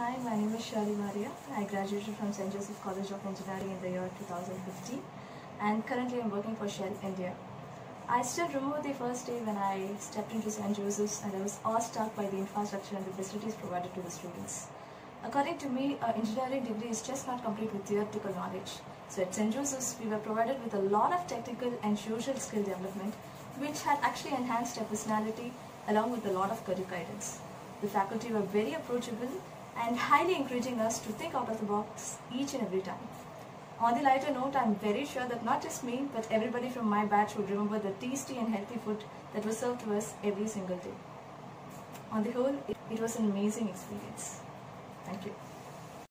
Hi, my name is Shalimaria. I graduated from St. Joseph's College of Engineering in the year 2015 and currently I'm working for Shell India. I still remember the first day when I stepped into St. Joseph's and I was awestruck by the infrastructure and the facilities provided to the students. According to me, an engineering degree is just not complete with theoretical knowledge. So at St. Joseph's, we were provided with a lot of technical and social skill development which had actually enhanced our personality along with a lot of career guidance. The faculty were very approachable and highly encouraging us to think out of the box each and every time. On the lighter note, I'm very sure that not just me, but everybody from my batch would remember the tasty and healthy food that was served to us every single day. On the whole, it was an amazing experience. Thank you.